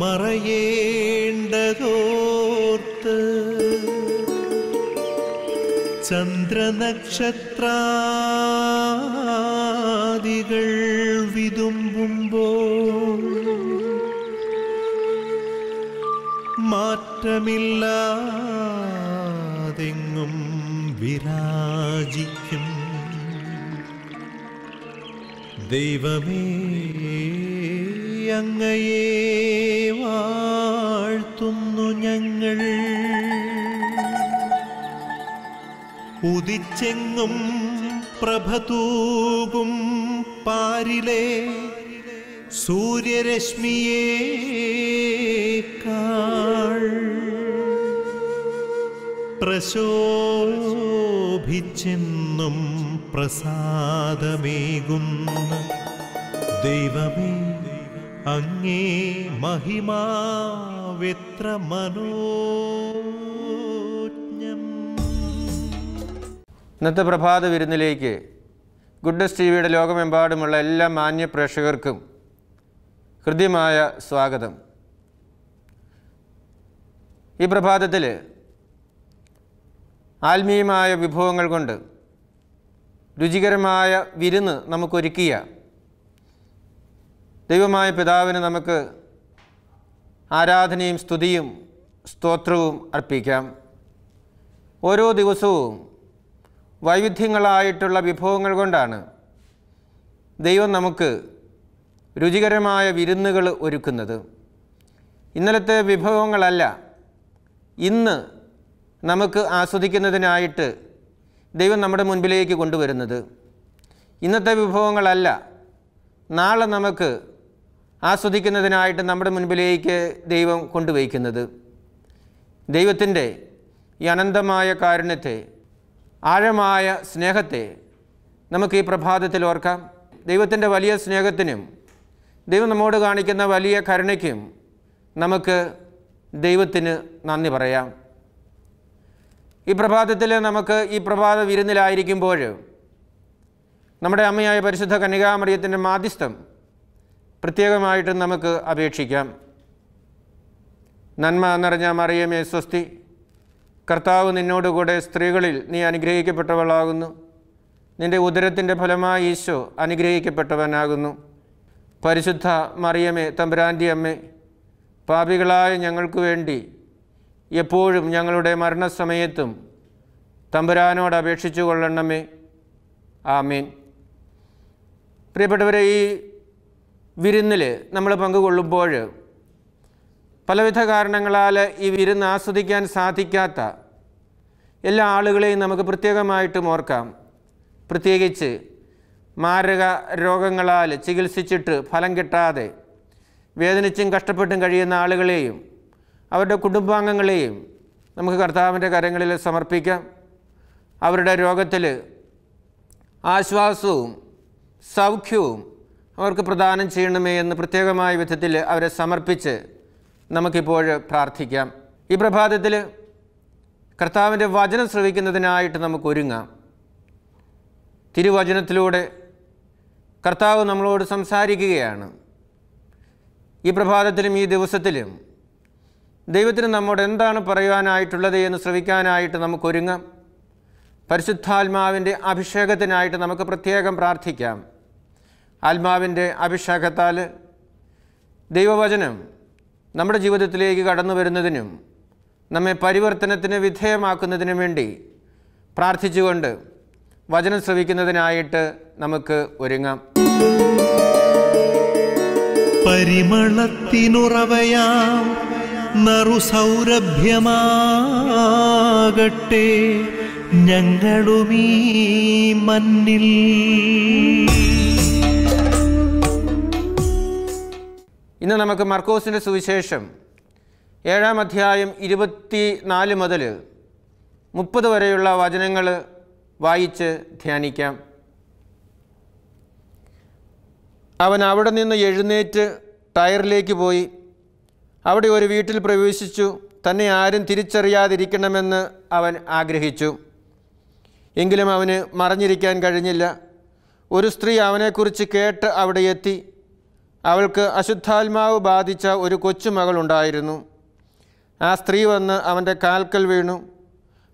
മറയേണ്ടതോർത്ത് ചന്ദ്രനക്ഷത്രാദികൾ വിതുമ്പുമ്പോൾ മാറ്റമില്ലാതെങ്ങും വിരാജിക്കും ദൈവമേ അങ്ങയെ വാഴ്ത്തുന്നു ഞങ്ങൾ ഉദിച്ചെങ്ങും പ്രഭതൂകും പാരിലെ സൂര്യരശ്മിയേക്കാൾ പ്രശോഭിച്ചെന്നും പ്രസാദമേകുന്ന ദൈവമേ അങ്ങേ മഹിമാവെത്ര മനോജ്ഞം. ഇന്നത്തെ പ്രഭാത വിരുന്നിലേക്ക് ഗുഡ്നസ് ടി വിയുടെ ലോകമെമ്പാടുമുള്ള എല്ലാ മാന്യ പ്രേക്ഷകർക്കും ഹൃദ്യമായ സ്വാഗതം. ഈ പ്രഭാതത്തിൽ ആത്മീയമായ വിഭവങ്ങൾ കൊണ്ട് രുചികരമായ വിരുന്ന് നമുക്കൊരുക്കിയ ദൈവമായ പിതാവിന് നമുക്ക് ആരാധനയും സ്തുതിയും സ്തോത്രവും അർപ്പിക്കാം. ഓരോ ദിവസവും വൈവിധ്യങ്ങളായിട്ടുള്ള വിഭവങ്ങൾ കൊണ്ടാണ് ദൈവം നമുക്ക് രുചികരമായ വിരുന്നുകൾ ഒരുക്കുന്നത്. ഇന്നലത്തെ വിഭവങ്ങളല്ല ഇന്ന് നമുക്ക് ആസ്വദിക്കുന്നതിനായിട്ട് ദൈവം നമ്മുടെ മുൻപിലേക്ക് കൊണ്ടുവരുന്നത്. ഇന്നത്തെ വിഭവങ്ങളല്ല നാളെ നമുക്ക് ആസ്വദിക്കുന്നതിനായിട്ട് നമ്മുടെ മുൻപിലേക്ക് ദൈവം കൊണ്ടുവയ്ക്കുന്നത്. ദൈവത്തിൻ്റെ ഈ അനന്തമായ കാരുണ്യത്തെ, ആഴമായ സ്നേഹത്തെ നമുക്ക് ഈ പ്രഭാതത്തിൽ ഓർക്കാം. ദൈവത്തിൻ്റെ വലിയ സ്നേഹത്തിനും ദൈവം നമ്മോട് കാണിക്കുന്ന വലിയ കരുണയ്ക്കും നമുക്ക് ദൈവത്തിന് നന്ദി പറയാം. ഈ പ്രഭാതത്തിൽ നമുക്ക് ഈ പ്രഭാത വിരുന്നിലായിരിക്കുമ്പോൾ നമ്മുടെ അമ്മയായ പരിശുദ്ധ കന്യകാമറിയത്തിൻ്റെ മാധ്യസ്ഥം പ്രത്യേകമായിട്ട് നമുക്ക് അപേക്ഷിക്കാം. നന്മ നിറഞ്ഞ മറിയമേ സ്വസ്തി, കർത്താവ് നിന്നോടുകൂടെ സ്ത്രീകളിൽ നീ അനുഗ്രഹിക്കപ്പെട്ടവളാകുന്നു. നിൻ്റെ ഉദരത്തിൻ്റെ ഫലമായി ഈശോ അനുഗ്രഹിക്കപ്പെട്ടവനാകുന്നു. പരിശുദ്ധ മറിയമേ തമ്പുരാൻ്റെ അമ്മേ, പാപികളായ ഞങ്ങൾക്ക് വേണ്ടി എപ്പോഴും ഞങ്ങളുടെ മരണസമയത്തും തമ്പുരാനോട് അപേക്ഷിച്ചു കൊള്ളണമേ. ആമേൻ. പ്രിയപ്പെട്ടവരെ, ഈ വിരുന്നിൽ നമ്മൾ പങ്കുകൊള്ളുമ്പോൾ പലവിധ കാരണങ്ങളാൽ ഈ വിരുന്ന് ആസ്വദിക്കാൻ സാധിക്കാത്ത എല്ലാ ആളുകളെയും നമുക്ക് പ്രത്യേകമായിട്ടും ഓർക്കാം. പ്രത്യേകിച്ച് മാരക രോഗങ്ങളാൽ ചികിത്സിച്ചിട്ട് ഫലം കിട്ടാതെ വേദനിച്ചും കഷ്ടപ്പെട്ടും കഴിയുന്ന ആളുകളെയും അവരുടെ കുടുംബാംഗങ്ങളെയും നമുക്ക് കർത്താവിൻ്റെ കരങ്ങളിൽ സമർപ്പിക്കാം. അവരുടെ രോഗത്തിൽ ആശ്വാസവും സൗഖ്യവും അവർക്ക് പ്രദാനം ചെയ്യണമേ എന്ന് പ്രത്യേകമായ വിധത്തിൽ അവരെ സമർപ്പിച്ച് നമുക്കിപ്പോൾ പ്രാർത്ഥിക്കാം. ഈ പ്രഭാതത്തിൽ കർത്താവിൻ്റെ വചനം ശ്രവിക്കുന്നതിനായിട്ട് നമുക്ക് ഒരുങ്ങാം. തിരുവചനത്തിലൂടെ കർത്താവ് നമ്മളോട് സംസാരിക്കുകയാണ്. ഈ പ്രഭാതത്തിലും ഈ ദിവസത്തിലും ദൈവത്തിന് നമ്മോട് എന്താണ് പറയുവാനായിട്ടുള്ളത് എന്ന് ശ്രവിക്കാനായിട്ട് നമുക്കൊരുങ്ങാം. പരിശുദ്ധാത്മാവിൻ്റെ അഭിഷേകത്തിനായിട്ട് നമുക്ക് പ്രത്യേകം പ്രാർത്ഥിക്കാം. ആത്മാവിൻ്റെ അഭിഷേകത്താൽ ദൈവവചനം നമ്മുടെ ജീവിതത്തിലേക്ക് കടന്നു വരുന്നതിനും നമ്മെ പരിവർത്തനത്തിന് വിധേയമാക്കുന്നതിനും വേണ്ടി പ്രാർത്ഥിച്ചുകൊണ്ട് വചനം ശ്രവിക്കുന്നതിനായിട്ട് നമുക്ക് ഒരുങ്ങാം. പരിമളത്തിനുറവയാം നറുസൗരഭ്യമാകട്ടെ ഞങ്ങളുമീ മണ്ണിൽ. ഇന്ന് നമുക്ക് മർക്കോസിൻ്റെ സുവിശേഷം 7-ാം അധ്യായം 24 മുതൽ 30 വരെയുള്ള വചനങ്ങൾ വായിച്ച് ധ്യാനിക്കാം. അവൻ അവിടെ നിന്ന് എഴുന്നേറ്റ് ടയറിലേക്ക് പോയി. അവിടെ ഒരു വീട്ടിൽ പ്രവേശിച്ചു. തന്നെ ആരും തിരിച്ചറിയാതിരിക്കണമെന്ന് അവൻ ആഗ്രഹിച്ചു. എങ്കിലും അവന് മറഞ്ഞിരിക്കാൻ കഴിഞ്ഞില്ല. ഒരു സ്ത്രീ അവനെക്കുറിച്ച് കേട്ട് അവിടെ എത്തി. അവൾക്ക് അശുദ്ധാത്മാവ് ബാധിച്ച ഒരു കൊച്ചുമകളുണ്ടായിരുന്നു. ആ സ്ത്രീ വന്ന് അവൻ്റെ കാൽക്കൽ വീണു.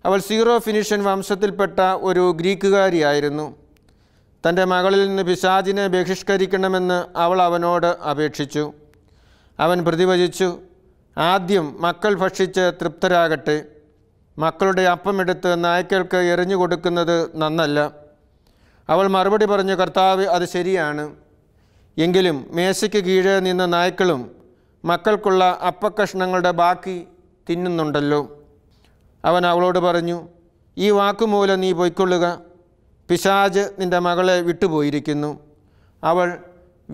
അവൾ സീറോ ഫിനീഷ്യൻ വംശത്തിൽപ്പെട്ട ഒരു ഗ്രീക്കുകാരിയായിരുന്നു. തൻ്റെ മകളിൽ നിന്ന് പിശാചിനെ ബഹിഷ്കരിക്കണമെന്ന് അവൾ അവനോട് അപേക്ഷിച്ചു. അവൻ പ്രതിവചിച്ചു, ആദ്യം മക്കൾ ഭക്ഷിച്ച് തൃപ്തരാകട്ടെ, മക്കളുടെ അപ്പമെടുത്ത് നായ്ക്കൾക്ക് എറിഞ്ഞു കൊടുക്കുന്നത് നന്നല്ല. അവൾ മറുപടി പറഞ്ഞു, കർത്താവ്, അത് ശരിയാണ്, എങ്കിലും മേശയ്ക്ക് കീഴേ നിന്ന നായ്ക്കളും മക്കൾക്കുള്ള അപ്പക്കഷ്ണങ്ങളുടെ ബാക്കി തിന്നുന്നുണ്ടല്ലോ. അവൻ അവളോട് പറഞ്ഞു, ഈ വാക്കുമൂലം നീ പൊയ്ക്കൊള്ളുക, പിശാച് നിൻ്റെ മകളെ വിട്ടുപോയിരിക്കുന്നു. അവൾ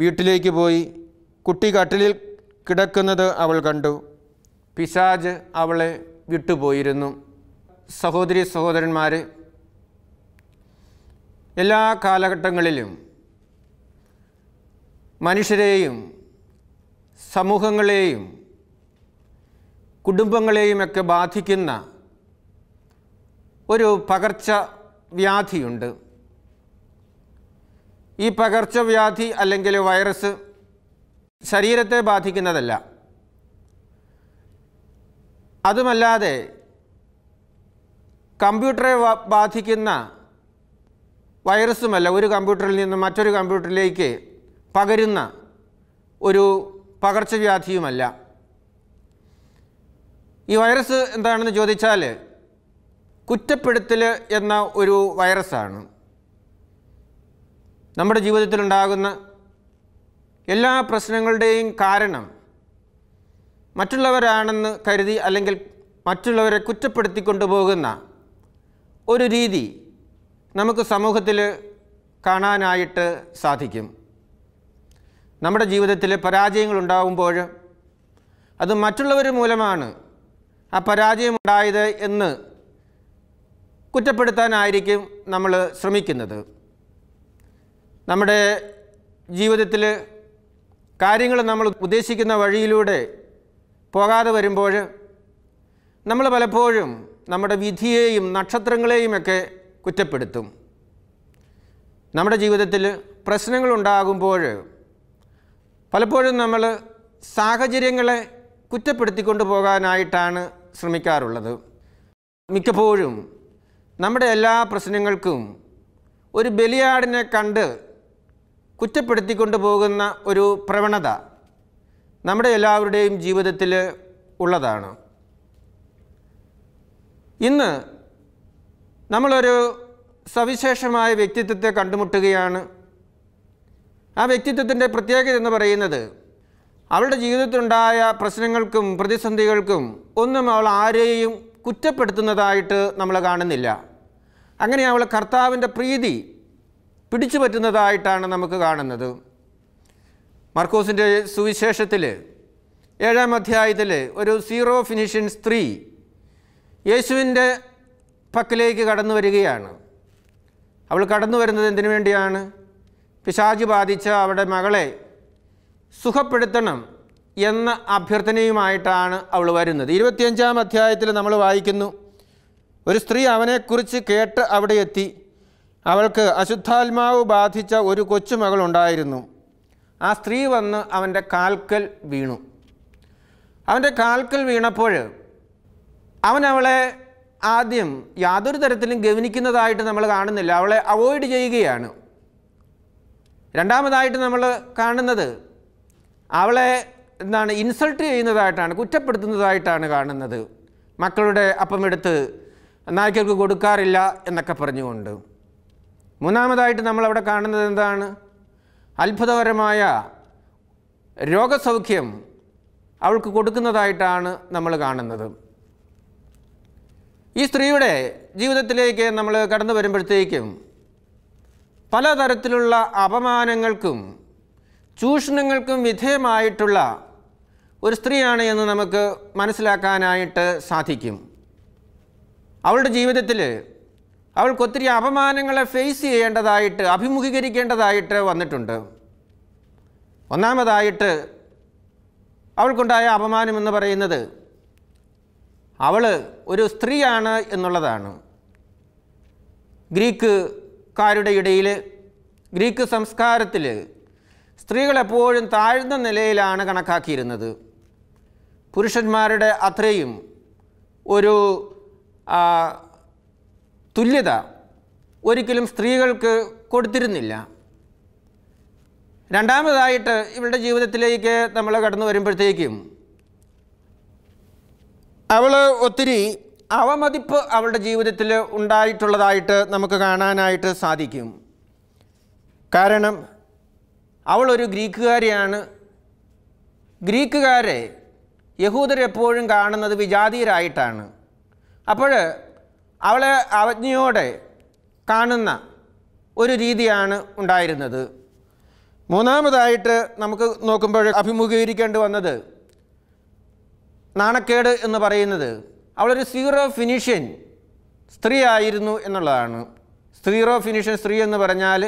വീട്ടിലേക്ക് പോയി. കുട്ടി കട്ടിലിൽ കിടക്കുന്നത് അവൾ കണ്ടു. പിശാച് അവളെ വിട്ടുപോയിരുന്നു. സഹോദരി സഹോദരന്മാരെ, എല്ലാ കാലഘട്ടങ്ങളിലും മനുഷ്യരെയും സമൂഹങ്ങളെയും കുടുംബങ്ങളെയുമൊക്കെ ബാധിക്കുന്ന ഒരു പകർച്ചവ്യാധിയുണ്ട്. ഈ പകർച്ചവ്യാധി അല്ലെങ്കിൽ വൈറസ് ശരീരത്തെ ബാധിക്കുന്നതല്ല. അതുമല്ലാതെ കമ്പ്യൂട്ടറെ ബാധിക്കുന്ന വൈറസുമല്ല, ഒരു കമ്പ്യൂട്ടറിൽ നിന്ന് മറ്റൊരു കമ്പ്യൂട്ടറിലേക്ക് പകരുന്ന ഒരു പകർച്ചവ്യാധിയുമല്ല. ഈ വൈറസ് എന്താണെന്ന് ചോദിച്ചാൽ കുറ്റപ്പെടുത്തൽ എന്ന ഒരു വൈറസാണ്. നമ്മുടെ ജീവിതത്തിലുണ്ടാകുന്ന എല്ലാ പ്രശ്നങ്ങളുടെയും കാരണം മറ്റുള്ളവരാണെന്ന് കരുതി അല്ലെങ്കിൽ മറ്റുള്ളവരെ കുറ്റപ്പെടുത്തിക്കൊണ്ടു പോകുന്ന ഒരു രീതി നമുക്ക് സമൂഹത്തിൽ കാണാനായിട്ട് സാധിക്കും. നമ്മുടെ ജീവിതത്തിൽ പരാജയങ്ങളുണ്ടാകുമ്പോൾ അത് മറ്റുള്ളവർ മൂലമാണ് ആ പരാജയമുണ്ടായത് എന്ന് കുറ്റപ്പെടുത്താനായിരിക്കും നമ്മൾ ശ്രമിക്കുന്നത്. നമ്മുടെ ജീവിതത്തിൽ കാര്യങ്ങൾ നമ്മൾ ഉദ്ദേശിക്കുന്ന വഴിയിലൂടെ പോകാതെ വരുമ്പോൾ നമ്മൾ പലപ്പോഴും നമ്മുടെ വിധിയെയും നക്ഷത്രങ്ങളെയുമൊക്കെ കുറ്റപ്പെടുത്തും. നമ്മുടെ ജീവിതത്തിൽ പ്രശ്നങ്ങളുണ്ടാകുമ്പോൾ പലപ്പോഴും നമ്മൾ സാഹചര്യങ്ങളെ കുറ്റപ്പെടുത്തിക്കൊണ്ട് പോകാനായിട്ടാണ് ശ്രമിക്കാറുള്ളത്. മിക്കപ്പോഴും നമ്മുടെ എല്ലാ പ്രശ്നങ്ങൾക്കും ഒരു ബലിയാടിനെ കണ്ട് കുറ്റപ്പെടുത്തിക്കൊണ്ട് പോകുന്ന ഒരു പ്രവണത നമ്മുടെ എല്ലാവരുടെയും ജീവിതത്തിൽ ഉള്ളതാണ്. ഇന്ന് നമ്മളൊരു സവിശേഷമായ വ്യക്തിത്വത്തെ കണ്ടുമുട്ടുകയാണ്. ആ വ്യക്തിത്വത്തിൻ്റെ പ്രത്യേകത എന്ന് പറയുന്നത് അവളുടെ ജീവിതത്തിലുണ്ടായ പ്രശ്നങ്ങൾക്കും പ്രതിസന്ധികൾക്കും ഒന്നും അവൾ ആരെയും കുറ്റപ്പെടുത്തുന്നതായിട്ട് നമ്മൾ കാണുന്നില്ല. അങ്ങനെ അവൾ കർത്താവിൻ്റെ പ്രീതി പിടിച്ചു പറ്റുന്നതായിട്ടാണ് നമുക്ക് കാണുന്നത്. മർക്കോസിൻ്റെ സുവിശേഷത്തിൽ 7-ാം അധ്യായത്തിൽ ഒരു സീറോ ഫിനീഷ്യൻ സ്ത്രീ യേശുവിൻ്റെ പക്കലേക്ക് കടന്നു വരികയാണ്. അവൾ കടന്നു വരുന്നത് എന്തിനു വേണ്ടിയാണ്? പിശാച് ബാധിച്ച അവളുടെ മകളെ സുഖപ്പെടുത്തണം എന്ന അഭ്യർത്ഥനയുമായിട്ടാണ് അവൾ വരുന്നത്. 25-ാം അധ്യായത്തിൽ നമ്മൾ വായിക്കുന്നു, ഒരു സ്ത്രീ അവനെക്കുറിച്ച് കേട്ട് അവിടെ എത്തി. അവൾക്ക് അശുദ്ധാത്മാവ് ബാധിച്ച ഒരു കൊച്ചുമകളുണ്ടായിരുന്നു. ആ സ്ത്രീ വന്ന് അവൻ്റെ കാൽക്കൽ വീണു. അവൻ്റെ കാൽക്കൽ വീണപ്പോൾ അവനവളെ ആദ്യം യാതൊരു തരത്തിലും ഗവനിക്കുന്നതായിട്ട് നമ്മൾ കാണുന്നില്ല. അവളെ അവോയ്ഡ് ചെയ്യുകയാണ്. രണ്ടാമതായിട്ട് നമ്മൾ കാണുന്നത് അവളെ ഇൻസൾട്ട് ചെയ്യുന്നതായിട്ടാണ്, കുറ്റപ്പെടുത്തുന്നതായിട്ടാണ് കാണുന്നത്. മക്കളുടെ അപ്പമെടുത്ത് നായ്ക്കൾക്ക് കൊടുക്കാറില്ല എന്നൊക്കെ പറഞ്ഞുകൊണ്ട്. മൂന്നാമതായിട്ട് നമ്മളവിടെ കാണുന്നത് എന്താണ്? അത്ഭുതകരമായ രോഗസൗഖ്യം അവൾക്ക് കൊടുക്കുന്നതായിട്ടാണ് നമ്മൾ കാണുന്നത്. ഈ സ്ത്രീയുടെ ജീവിതത്തിലേക്ക് നമ്മൾ കടന്നു വരുമ്പോഴത്തേക്കും പലതരത്തിലുള്ള അപമാനങ്ങൾക്കും ചൂഷണങ്ങൾക്കും വിധേയമായിട്ടുള്ള ഒരു സ്ത്രീയാണ് എന്ന് നമുക്ക് മനസ്സിലാക്കാനായിട്ട് സാധിക്കും. അവളുടെ ജീവിതത്തിൽ അവൾക്കൊത്തിരി അപമാനങ്ങളെ ഫേസ് ചെയ്യേണ്ടതായിട്ട്, അഭിമുഖീകരിക്കേണ്ടതായിട്ട് വന്നിട്ടുണ്ട്. ഒന്നാമതായിട്ട് അവൾക്കുണ്ടായ അപമാനമെന്ന് പറയുന്നത് അവൾ ഒരു സ്ത്രീയാണ് എന്നുള്ളതാണ്. ഗ്രീക്കുകാരുടെ ഇടയിൽ, ഗ്രീക്ക് സംസ്കാരത്തിൽ സ്ത്രീകൾ എപ്പോഴും താഴ്ന്ന നിലയിലാണ് കണക്കാക്കിയിരുന്നത്. പുരുഷന്മാരുടെ അത്രയും ഒരു തുല്യത ഒരിക്കലും സ്ത്രീകൾക്ക് കൊടുത്തിരുന്നില്ല. രണ്ടാമതായിട്ട് ഇവളുടെ ജീവിതത്തിലേക്ക് നമ്മൾ കടന്നു വരുമ്പോഴത്തേക്കും അവൾ ഒത്തിരി അവമതിപ്പ് അവളുടെ ജീവിതത്തിൽ ഉണ്ടായിട്ടുള്ളതായിട്ട് നമുക്ക് കാണാനായിട്ട് സാധിക്കും. കാരണം അവളൊരു ഗ്രീക്കുകാരിയാണ്. ഗ്രീക്കുകാരെ യഹൂദരെപ്പോഴും കാണുന്നത് വിജാതീയരായിട്ടാണ്. അപ്പോൾ അവളെ അവജ്ഞയോടെ കാണുന്ന ഒരു രീതിയാണ് ഉണ്ടായിരുന്നത്. മൂന്നാമതായിട്ട് നമുക്ക് നോക്കുമ്പോൾ അഭിമുഖീകരിക്കേണ്ടി വന്നത് നാണക്കേട് എന്ന് പറയുന്നത് അവളൊരു സീറോ ഫിനീഷ്യൻ സ്ത്രീ ആയിരുന്നു എന്നുള്ളതാണ്. സീറോ ഫിനീഷ്യൻ സ്ത്രീ എന്ന് പറഞ്ഞാൽ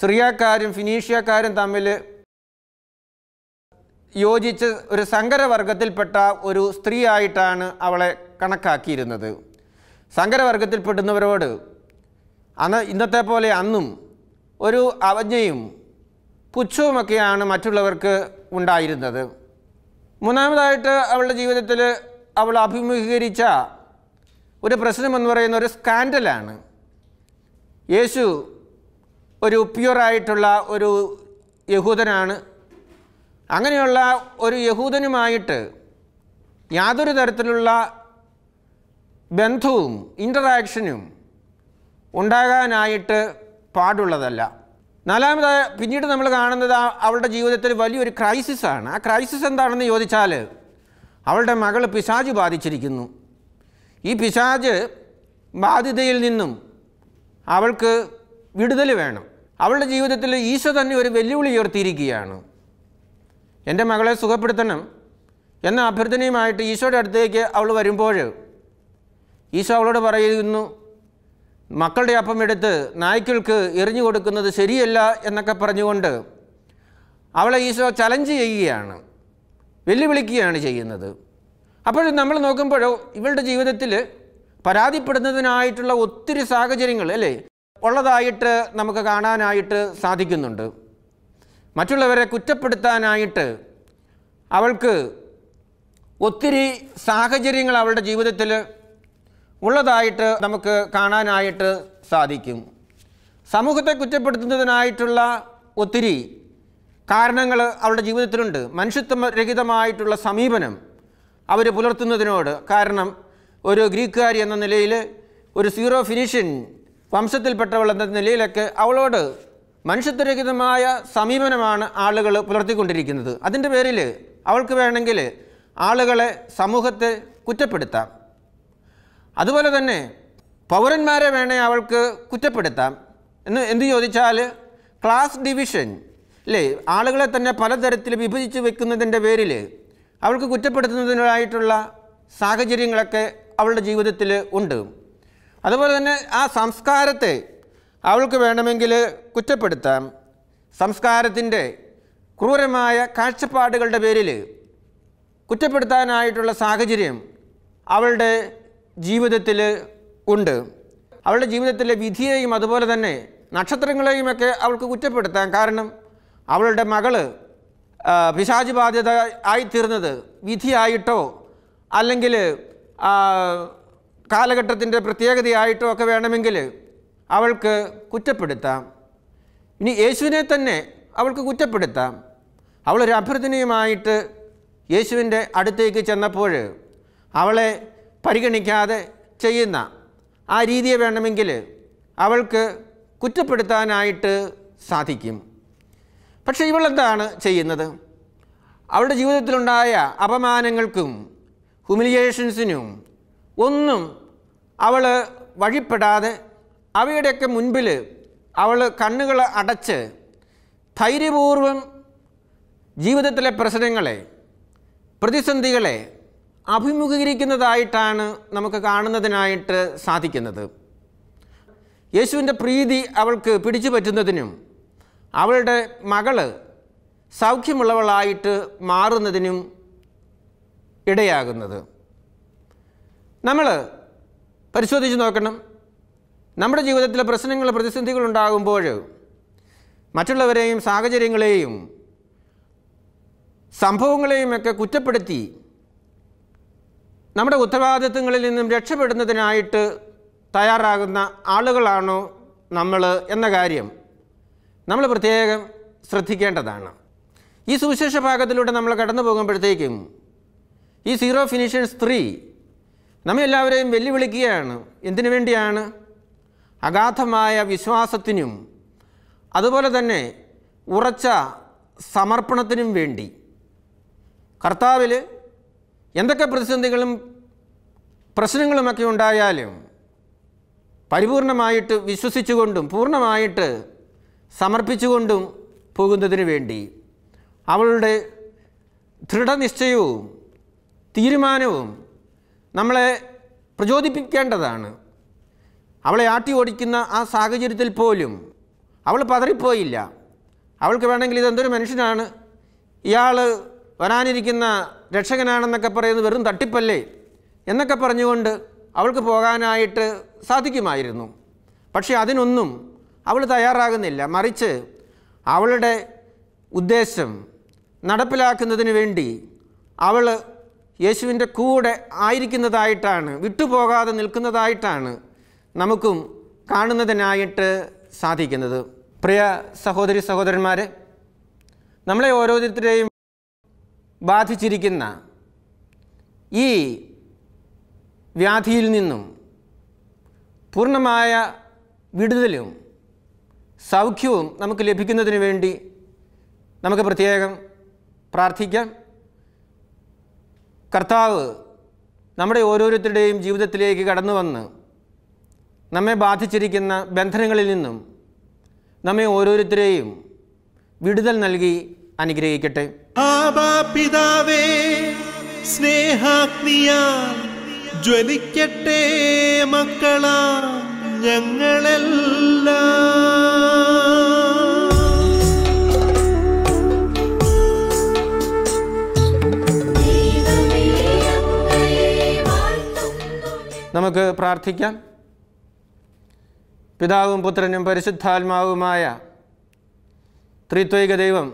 സിറിയാക്കാരും ഫിനീഷ്യക്കാരും തമ്മിൽ യോജിച്ച് ഒരു സങ്കരവർഗത്തിൽപ്പെട്ട ഒരു സ്ത്രീ ആയിട്ടാണ് അവളെ കണക്കാക്കിയിരുന്നത്. സങ്കരവർഗത്തിൽപ്പെടുന്നവരോട് അന്ന് ഇന്നത്തെ പോലെ അന്നും ഒരു അവജ്ഞയും പുച്ഛവുമൊക്കെയാണ് മറ്റുള്ളവർക്ക് ഉണ്ടായിരുന്നത്. മൂന്നാമതായിട്ട് അവളുടെ ജീവിതത്തിൽ അവൾ അഭിമുഖീകരിച്ച ഒരു പ്രശ്നമെന്ന് പറയുന്ന ഒരു സ്കാൻഡലാണ്. യേശു ഒരു പ്യുവറായിട്ടുള്ള ഒരു യഹൂദനാണ്. അങ്ങനെയുള്ള ഒരു യഹൂദനുമായിട്ട് യാതൊരു തരത്തിലുള്ള ബന്ധവും ഇൻ്ററാക്ഷനും ഉണ്ടാകാനായിട്ട് പാടുള്ളതല്ല. നാലാമതായി പിന്നീട് നമ്മൾ കാണുന്നത് അവളുടെ ജീവിതത്തിൽ വലിയൊരു ക്രൈസിസാണ്. ആ ക്രൈസിസ് എന്താണെന്ന് ചോദിച്ചാൽ അവളുടെ മകൾ പിശാച് ബാധിച്ചിരിക്കുന്നു. ഈ പിശാച് ബാധിതയിൽ നിന്നും അവൾക്ക് വിടുതൽ വേണം. അവളുടെ ജീവിതത്തിൽ ഈശോ തന്നെ ഒരു വെല്ലുവിളി ഉയർത്തിയിരിക്കുകയാണ്. എൻ്റെ മകളെ സുഖപ്പെടുത്തണം എന്ന അഭ്യർത്ഥനയുമായിട്ട് ഈശോയുടെ അടുത്തേക്ക് അവൾ വരുമ്പോൾ ഈശോ അവളോട് പറയുന്നു, മക്കളുടെ അപ്പം എടുത്ത് നായ്ക്കൾക്ക് എറിഞ്ഞു കൊടുക്കുന്നത് ശരിയല്ല എന്നൊക്കെ പറഞ്ഞുകൊണ്ട് അവളെ ഈശോ ചലഞ്ച് ചെയ്യുകയാണ്, വെല്ലുവിളിക്കുകയാണ് ചെയ്യുന്നത്. അപ്പോഴും നമ്മൾ നോക്കുമ്പോഴോ ഇവളുടെ ജീവിതത്തിൽ പരാതിപ്പെടുന്നതിനായിട്ടുള്ള ഒത്തിരി സാഹചര്യങ്ങൾ അല്ലേ ഉള്ളതായിട്ട് നമുക്ക് കാണാനായിട്ട് സാധിക്കുന്നുണ്ട്. മറ്റുള്ളവരെ കുറ്റപ്പെടുത്താനായിട്ട് അവൾക്ക് ഒത്തിരി സാഹചര്യങ്ങൾ അവളുടെ ജീവിതത്തിൽ ഉള്ളതായിട്ട് നമുക്ക് കാണാനായിട്ട് സാധിക്കും. സമൂഹത്തെ കുറ്റപ്പെടുത്തുന്നതിനായിട്ടുള്ള ഒത്തിരി കാരണങ്ങൾ അവളുടെ ജീവിതത്തിലുണ്ട്. മനുഷ്യത്വരഹിതമായിട്ടുള്ള സമീപനം അവർ പുലർത്തുന്നതിനോട് കാരണം ഒരു ഗ്രീക്കുകാരി എന്ന നിലയിൽ, ഒരു സീറോ ഫിനീഷ്യൻ വംശത്തിൽപ്പെട്ടവൾ എന്ന നിലയിലൊക്കെ അവളോട് മനുഷ്യത്വരഹിതമായ സമീപനമാണ് ആളുകൾ പുലർത്തിക്കൊണ്ടിരിക്കുന്നത്. അതിൻ്റെ പേരിൽ അവൾക്ക് വേണമെങ്കിൽ ആളുകളെ, സമൂഹത്തെ കുറ്റപ്പെടുത്താം. അതുപോലെ തന്നെ പൗരന്മാരെ വേണേൽ അവൾക്ക് കുറ്റപ്പെടുത്താം. എന്ത് ചോദിച്ചാൽ ക്ലാസ് ഡിവിഷൻ അല്ലേ, ആളുകളെ തന്നെ പലതരത്തിൽ വിഭജിച്ച് വെക്കുന്നതിൻ്റെ പേരിൽ അവൾക്ക് കുറ്റപ്പെടുത്തുന്നതിനായിട്ടുള്ള സാഹചര്യങ്ങളൊക്കെ അവളുടെ ജീവിതത്തിൽ ഉണ്ട്. അതുപോലെ തന്നെ ആ സംസ്കാരത്തെ അവൾക്ക് വേണമെങ്കിൽ കുറ്റപ്പെടുത്താം. സംസ്കാരത്തിൻ്റെ ക്രൂരമായ കാഴ്ചപ്പാടുകളുടെ പേരിൽ കുറ്റപ്പെടുത്താനായിട്ടുള്ള സാഹചര്യം അവളുടെ ജീവിതത്തിൽ ഉണ്ട്. അവളുടെ ജീവിതത്തിലെ വിധിയെയും അതുപോലെ തന്നെ നക്ഷത്രങ്ങളെയുമൊക്കെ അവൾക്ക് കുറ്റപ്പെടുത്താം. കാരണം അവളുടെ മകൾ പിശാച് ബാധിത ആയിത്തീർന്നത് വിധിയായിട്ടോ അല്ലെങ്കിൽ കാലഘട്ടത്തിൻ്റെ പ്രത്യേകതയായിട്ടോ ഒക്കെ വേണമെങ്കിൽ അവൾക്ക് കുറ്റപ്പെടുത്താം. ഇനി യേശുവിനെ തന്നെ അവൾക്ക് കുറ്റപ്പെടുത്താം. അവളൊരു അഭ്യർത്ഥനയുമായിട്ട് യേശുവിൻ്റെ അടുത്തേക്ക് ചെന്നപ്പോൾ അവളെ പരിഗണിക്കാതെ ചെയ്യുന്ന ആ രീതിയെ വേണമെങ്കിൽ അവൾക്ക് കുറ്റപ്പെടുത്താനായിട്ട് സാധിക്കും. പക്ഷേ ഇവളെന്താണ് ചെയ്യുന്നത്? അവളുടെ ജീവിതത്തിലുണ്ടായ അപമാനങ്ങൾക്കും ഹ്യൂമിലിയേഷൻസിനും ഒന്നും അവൾ വഴിപ്പെടാതെ അവയുടെയൊക്കെ മുൻപിൽ അവൾ കണ്ണുകൾ അടച്ച് ധൈര്യപൂർവം ജീവിതത്തിലെ പ്രശ്നങ്ങളെ, പ്രതിസന്ധികളെ അഭിമുഖീകരിക്കുന്നതായിട്ടാണ് നമുക്ക് കാണുന്നതിനായിട്ട് സാധിക്കുന്നത്. യേശുവിൻ്റെ പ്രീതി അവൾക്ക് പിടിച്ചു പറ്റുന്നതിനും അവളുടെ മകൾ സൗഖ്യമുള്ളവളായിട്ട് മാറുന്നതിനും ഇടയാകുന്നത് നമ്മൾ പരിശോധിച്ച് നോക്കണം. നമ്മുടെ ജീവിതത്തിലെ പ്രശ്നങ്ങൾ, പ്രതിസന്ധികളുണ്ടാകുമ്പോൾ മറ്റുള്ളവരെയും സാഹചര്യങ്ങളെയും സംഭവങ്ങളെയും ഒക്കെ കുറ്റപ്പെടുത്തി നമ്മുടെ ഉത്തരവാദിത്തങ്ങളിൽ നിന്നും രക്ഷപ്പെടുന്നതിനായിട്ട് തയ്യാറാകുന്ന ആളുകളാണോ നമ്മൾ എന്ന കാര്യം നമ്മൾ പ്രത്യേകം ശ്രദ്ധിക്കേണ്ടതാണ്. ഈ സുവിശേഷ ഭാഗത്തിലൂടെ നമ്മൾ കടന്നു പോകുമ്പോഴത്തേക്കും ഈ സീറോ ഫിനീഷ്യൻ സ്ത്രീ നമ്മെല്ലാവരെയും വെല്ലുവിളിക്കുകയാണ്. എന്തിനു വേണ്ടിയാണ്? അഗാധമായ വിശ്വാസത്തിനും അതുപോലെ തന്നെ ഉറച്ച സമർപ്പണത്തിനും വേണ്ടി. കർത്താവിൽ എന്തൊക്കെ പ്രതിസന്ധികളും പ്രശ്നങ്ങളുമൊക്കെ ഉണ്ടായാലും പരിപൂർണമായിട്ട് വിശ്വസിച്ചുകൊണ്ടും പൂർണ്ണമായിട്ട് സമർപ്പിച്ചുകൊണ്ടും പോകുന്നതിന് വേണ്ടി അവളുടെ ദൃഢനിശ്ചയവും തീരുമാനവും നമ്മളെ പ്രചോദിപ്പിക്കേണ്ടതാണ്. അവളെ ആട്ടി ഓടിക്കുന്ന ആ സാഹചര്യത്തിൽ പോലും അവൾ പതറിപ്പോയില്ല. അവൾക്ക് വേണമെങ്കിൽ ഇതെന്തൊരു മനുഷ്യനാണ്, ഇയാൾ വരാനിരിക്കുന്ന രക്ഷകനാണെന്നൊക്കെ പറയുന്നത് വെറും തട്ടിപ്പല്ലേ എന്നൊക്കെ പറഞ്ഞുകൊണ്ട് അവൾക്ക് പോകാനായിട്ട് സാധിക്കുമായിരുന്നു. പക്ഷേ അതിനൊന്നും അവൾ തയ്യാറാകുന്നില്ല. മറിച്ച് അവളുടെ ഉദ്ദേശം നടപ്പിലാക്കുന്നതിന് വേണ്ടി അവൾ യേശുവിൻ്റെ കൂടെ ആയിരിക്കുന്നതായിട്ടാണ്, വിട്ടുപോകാതെ നിൽക്കുന്നതായിട്ടാണ് നമുക്കും കാണുന്നതിനായിട്ട് സാധിക്കുന്നത്. പ്രിയ സഹോദരി സഹോദരന്മാരെ, നമ്മളെ ഓരോരുത്തരെയും ബാധിച്ചിരിക്കുന്ന ഈ വ്യാധിയിൽ നിന്നും പൂർണ്ണമായ വിടുതലും സൗഖ്യവും നമുക്ക് ലഭിക്കുന്നതിന് വേണ്ടി നമുക്ക് പ്രത്യേകം പ്രാർത്ഥിക്കാം. കർത്താവ് നമ്മുടെ ഓരോരുത്തരുടെയും ജീവിതത്തിലേക്ക് കടന്നു വന്ന് നമ്മെ ബാധിച്ചിരിക്കുന്ന ബന്ധനങ്ങളിൽ നിന്നും നമ്മെ ഓരോരുത്തരെയും വിടുതൽ നൽകി അനുഗ്രഹിക്കട്ടെ. ആബാ പിതാവേ, സ്നേഹാഗ്നിയാൽ ജ്വലിക്കട്ടെ മക്കളാ ഞങ്ങളെല്ലാം. നമുക്ക് പ്രാർത്ഥിക്കാം. പിതാവും പുത്രനും പരിശുദ്ധാത്മാവുമായ ത്രിത്വൈക ദൈവം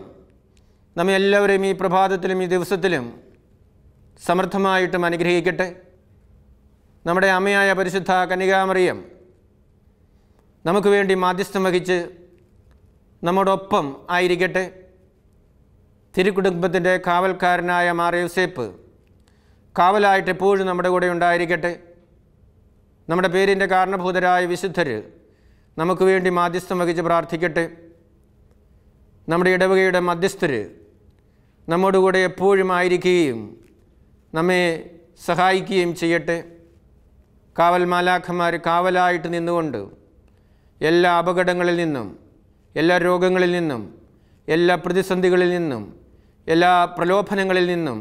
നമ്മെ എല്ലാവരെയും ഈ പ്രഭാതത്തിലും ഈ ദിവസത്തിലും സമർത്ഥമായിട്ടും അനുഗ്രഹിക്കട്ടെ. നമ്മുടെ അമ്മയായ പരിശുദ്ധ കന്യകാമറിയം നമുക്ക് വേണ്ടി മാധ്യസ്ഥം വഹിച്ച് നമ്മോടൊപ്പം ആയിരിക്കട്ടെ. തിരുക്കുടുംബത്തിൻ്റെ കാവൽക്കാരനായ മാർ യോസേപ്പ് കാവലായിട്ട് എപ്പോഴും നമ്മുടെ കൂടെ ഉണ്ടായിരിക്കട്ടെ. നമ്മുടെ പേരിൻ്റെ കാരണഭൂതരായ വിശുദ്ധർ നമുക്ക് വേണ്ടി മാധ്യസ്ഥം വഹിച്ച് പ്രാർത്ഥിക്കട്ടെ. നമ്മുടെ ഇടവകയുടെ മധ്യസ്ഥർ നമ്മോടുകൂടെ എപ്പോഴും ആയിരിക്കുകയും നമ്മെ സഹായിക്കുകയും ചെയ്യട്ടെ. കാവൽ മാലാഖമാർ കാവലായിട്ട് നിന്നുകൊണ്ട് എല്ലാ അപകടങ്ങളിൽ നിന്നും, എല്ലാ രോഗങ്ങളിൽ നിന്നും, എല്ലാ പ്രതിസന്ധികളിൽ നിന്നും, എല്ലാ പ്രലോഭനങ്ങളിൽ നിന്നും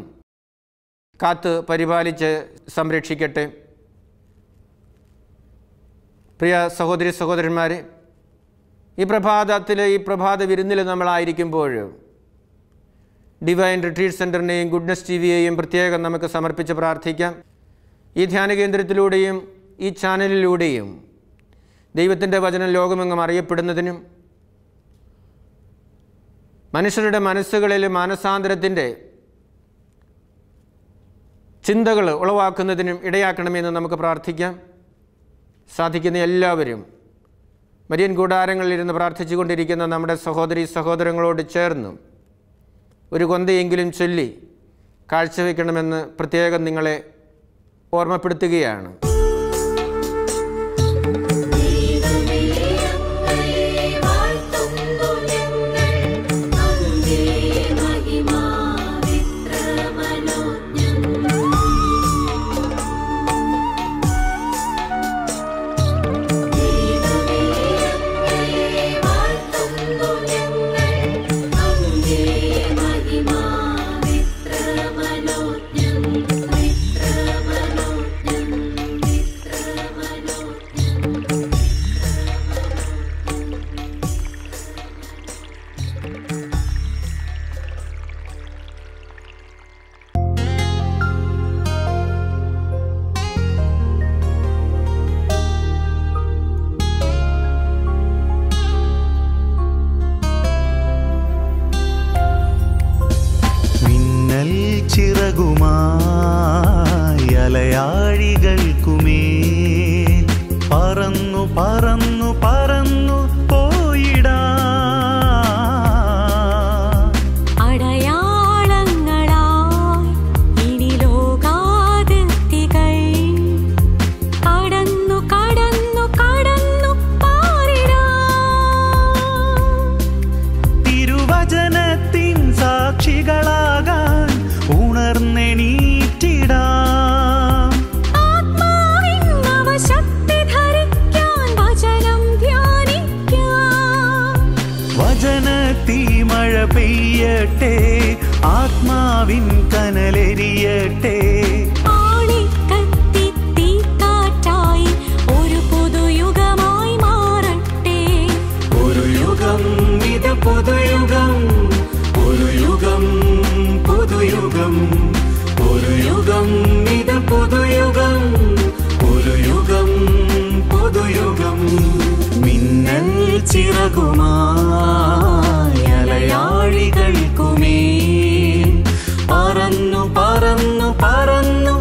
കാത്ത് പരിപാലിച്ച് സംരക്ഷിക്കട്ടെ. പ്രിയ സഹോദരി സഹോദരന്മാരെ, ഈ പ്രഭാതത്തിൽ ഈ പ്രഭാത വിരുന്നിൽ നമ്മളായിരിക്കുമ്പോൾ ഡിവൈൻ റിട്രീറ്റ് സെൻ്ററിനെയും ഗുഡ്നസ് ടി വിയെയും പ്രത്യേകം നമുക്ക് സമർപ്പിച്ച് പ്രാർത്ഥിക്കാം. ഈ ധ്യാന കേന്ദ്രത്തിലൂടെയും ഈ ചാനലിലൂടെയും ദൈവത്തിൻ്റെ വചനം ലോകമെങ്ങും അറിയപ്പെടുന്നതിനും മനുഷ്യരുടെ മനസ്സുകളിൽ മാനസാന്തരത്തിൻ്റെ ചിന്തകൾ ഉളവാക്കുന്നതിനും ഇടയാക്കണമെന്ന് നമുക്ക് പ്രാർത്ഥിക്കാം. സാധിക്കുന്ന എല്ലാവരും മരിയൻ കൂടാരങ്ങളിലിരുന്ന് പ്രാർത്ഥിച്ചു കൊണ്ടിരിക്കുന്ന നമ്മുടെ സഹോദരി സഹോദരങ്ങളോട് ചേർന്നും ഒരു കൊന്തയെങ്കിലും ചൊല്ലി കാഴ്ചവെക്കണമെന്ന് പ്രത്യേകം നിങ്ങളെ ഓർമ്മപ്പെടുത്തുകയാണ്. ഒഴുകട്ടെ ആത്മാവിൻ കനലെരിയട്ടെ ആളിക്കത്തി തീക്കാറ്റായി ഒരു പുതുയുഗമായി മാറട്ടെ ഒരു യുഗം ഇത് പുതുയുഗം ഒരു യുഗം പുതുയുഗം ഒരു യുഗം ഇത് പുതുയുഗം ഒരു യുഗം പുതുയുഗം മിന്നൽ ചിറകുമായി അലയാളികൾക്കുമേ പറന്നു പറന്നു പറന്നു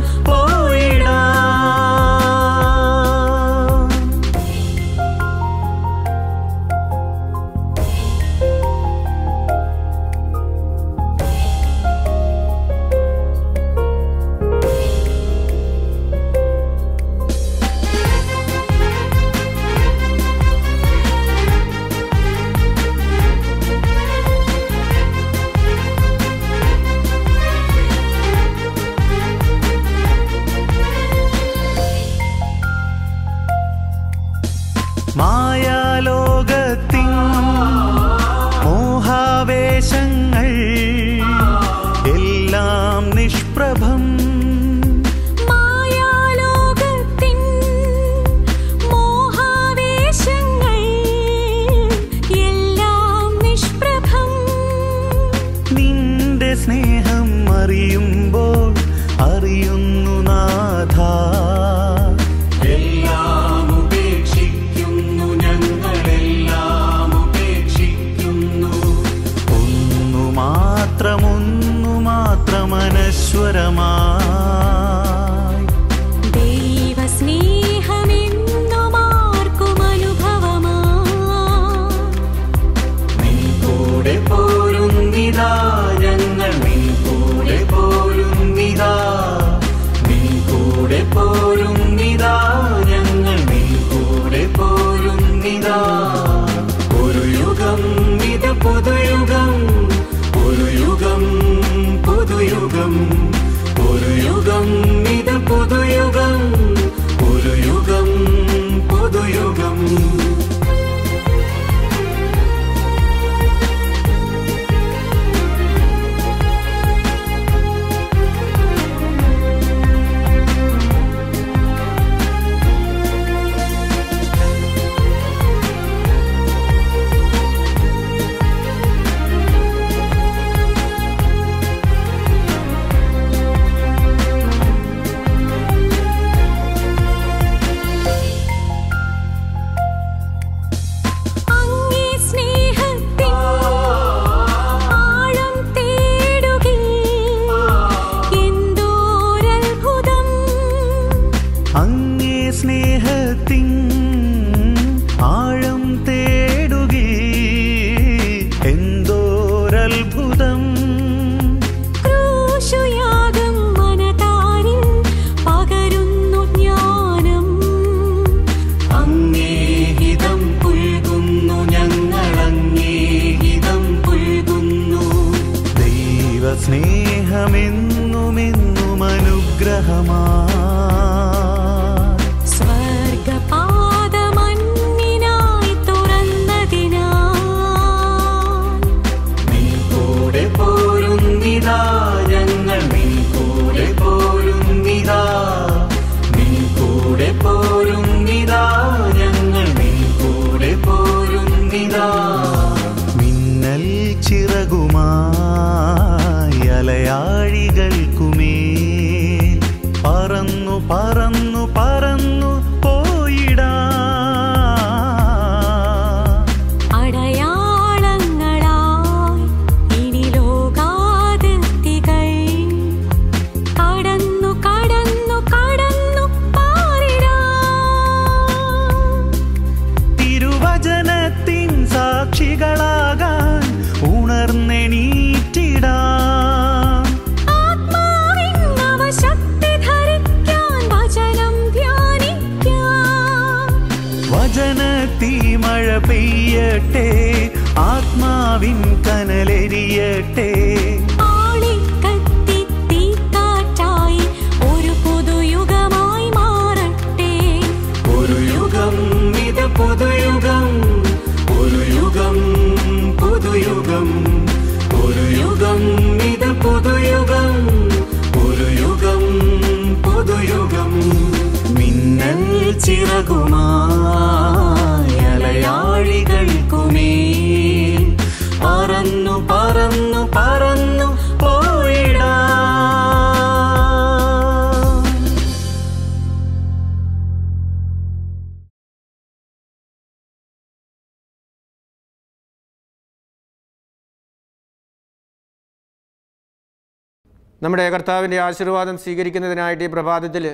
നമ്മുടെ കർത്താവിന്റെ ആശീർവാദം സ്വീകരിക്കുന്നതിനായിട്ട് ഈ പ്രഭാതത്തിൽ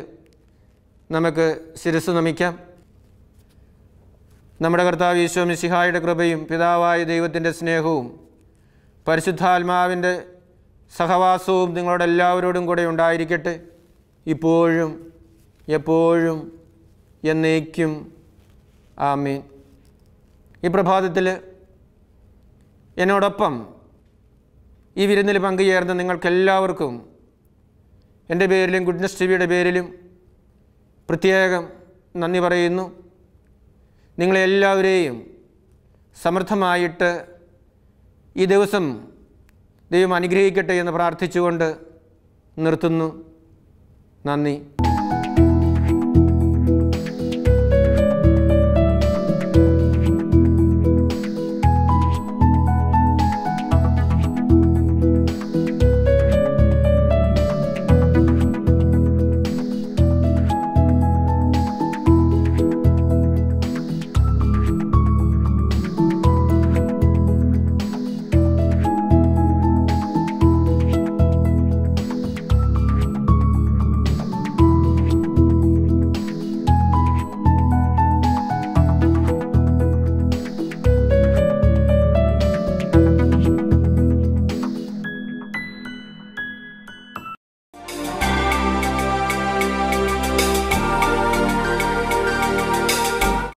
നമുക്ക് ശിരസ്സ് നമിക്കാം. നമ്മുടെ കർത്താവ് യേശു മിശിഹായുടെ കൃപയും പിതാവായ ദൈവത്തിൻ്റെ സ്നേഹവും പരിശുദ്ധാത്മാവിൻ്റെ സഹവാസവും നിങ്ങളുടെ എല്ലാവരോടും കൂടെ ഉണ്ടായിരിക്കട്ടെ, ഇപ്പോഴും എപ്പോഴും എന്നേക്കും. ആമേൻ. ഈ പ്രഭാതത്തിൽ എന്നോടൊപ്പം ഈ വിരുന്നിൽ പങ്കുചേർന്ന് നിങ്ങൾക്കെല്ലാവർക്കും എൻ്റെ പേരിലും ഗുഡ്നസ് ടി വിയുടെ പേരിലും പ്രത്യേകം നന്ദി പറയുന്നു. നിങ്ങളെല്ലാവരെയും സമർത്ഥമായിട്ട് ഈ ദിവസം ദൈവം അനുഗ്രഹിക്കട്ടെ എന്ന് പ്രാർത്ഥിച്ചുകൊണ്ട് നിർത്തുന്നു. നന്ദി.